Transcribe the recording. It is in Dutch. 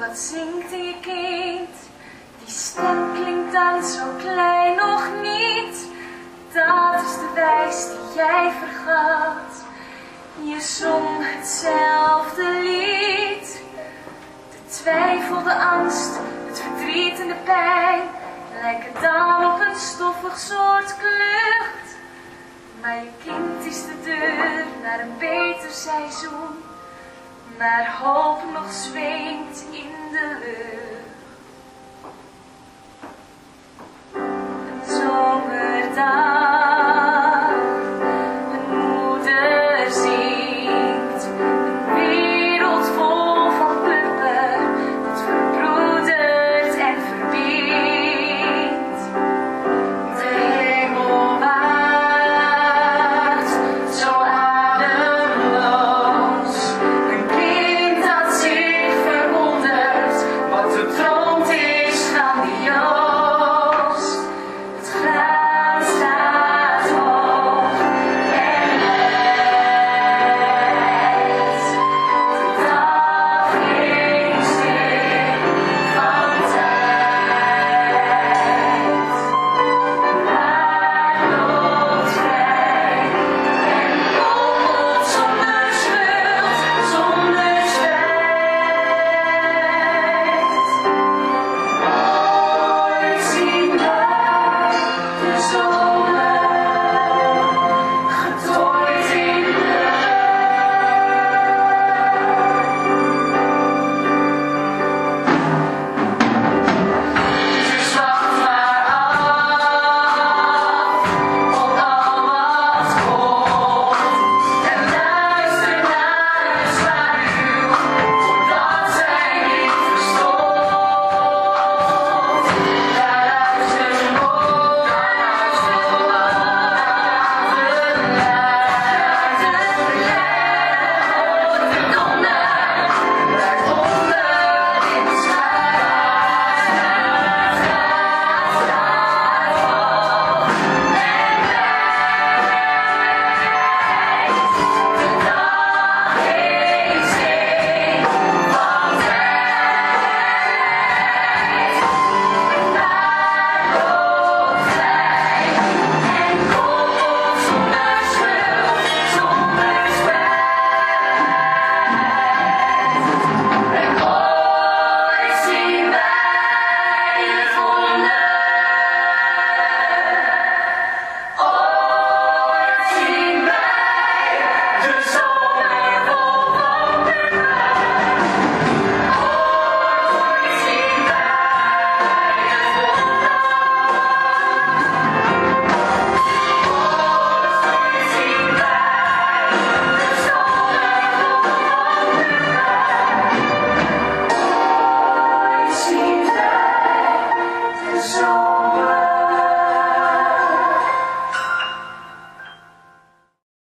wat zingt je kind? Die stem klinkt dan zo klein nog niet. Dat is de wijs die jij vergat. Je zong hetzelfde lied. De twijfel, de angst, het verdriet en de pijn lijken dan op een stoffig soort klucht. Maar je kind is de deur naar een beter seizoen. Maar hoop nog zweemt in de lucht. Een zomerdag.